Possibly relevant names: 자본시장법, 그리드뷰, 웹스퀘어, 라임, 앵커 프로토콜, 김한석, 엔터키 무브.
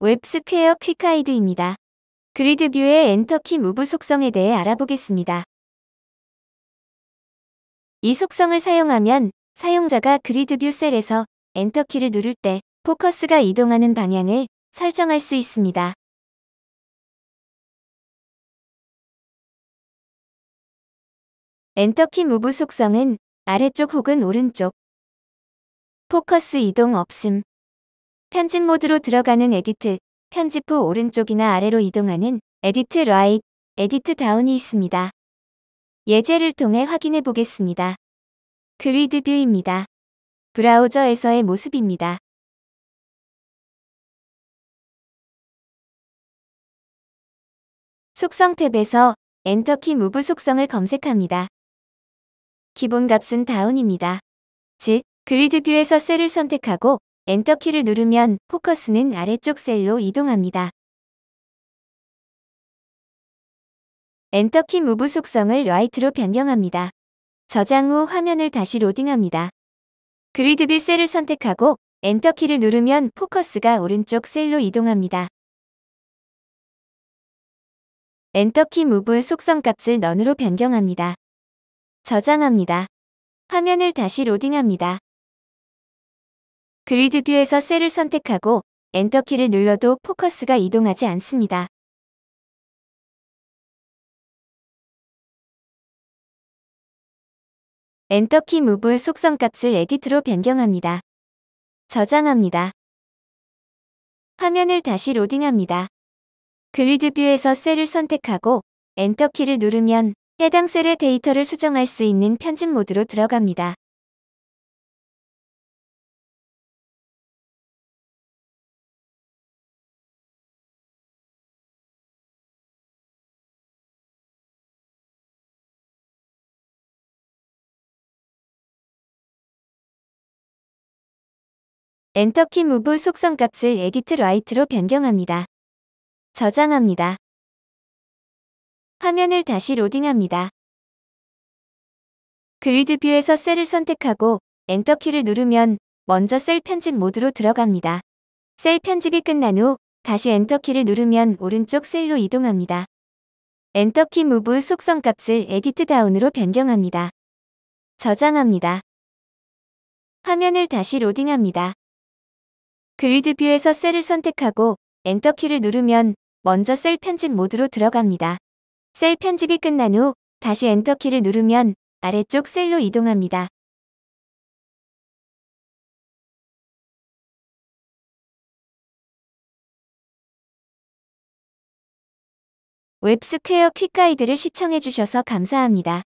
웹스퀘어 퀵하이드입니다. 그리드뷰의 엔터키 무브 속성에 대해 알아보겠습니다. 이 속성을 사용하면 사용자가 그리드뷰 셀에서 엔터키를 누를 때 포커스가 이동하는 방향을 설정할 수 있습니다. 엔터키 무브 속성은 아래쪽 혹은 오른쪽, 포커스 이동 없음, 편집 모드로 들어가는 에디트, 편집 후 오른쪽이나 아래로 이동하는 에디트 라이트, 에디트 다운이 있습니다. 예제를 통해 확인해 보겠습니다. 그리드뷰입니다. 브라우저에서의 모습입니다. 속성 탭에서 엔터키 무브 속성을 검색합니다. 기본값은 다운입니다. 즉, 그리드뷰에서 셀을 선택하고 엔터키를 누르면 포커스는 아래쪽 셀로 이동합니다. 엔터키 무브 속성을 라이트로 변경합니다. 저장 후 화면을 다시 로딩합니다. 그리드뷰 셀을 선택하고 엔터키를 누르면 포커스가 오른쪽 셀로 이동합니다. 엔터키 무브 속성 값을 none으로 변경합니다. 저장합니다. 화면을 다시 로딩합니다. 그리드뷰에서 셀을 선택하고 엔터키를 눌러도 포커스가 이동하지 않습니다. 엔터키 무브 속성 값을 에디트로 변경합니다. 저장합니다. 화면을 다시 로딩합니다. 그리드뷰에서 셀을 선택하고 엔터키를 누르면 해당 셀의 데이터를 수정할 수 있는 편집 모드로 들어갑니다. 엔터키 무브 속성 값을 에디트 라이트로 변경합니다. 저장합니다. 화면을 다시 로딩합니다. 그리드뷰에서 셀을 선택하고 엔터키를 누르면 먼저 셀 편집 모드로 들어갑니다. 셀 편집이 끝난 후 다시 엔터키를 누르면 오른쪽 셀로 이동합니다. 엔터키 무브 속성 값을 에디트 다운으로 변경합니다. 저장합니다. 화면을 다시 로딩합니다. 그리드뷰에서 셀을 선택하고 엔터키를 누르면 먼저 셀 편집 모드로 들어갑니다. 셀 편집이 끝난 후 다시 엔터키를 누르면 아래쪽 셀로 이동합니다. 웹스퀘어 퀵 가이드를 시청해주셔서 감사합니다.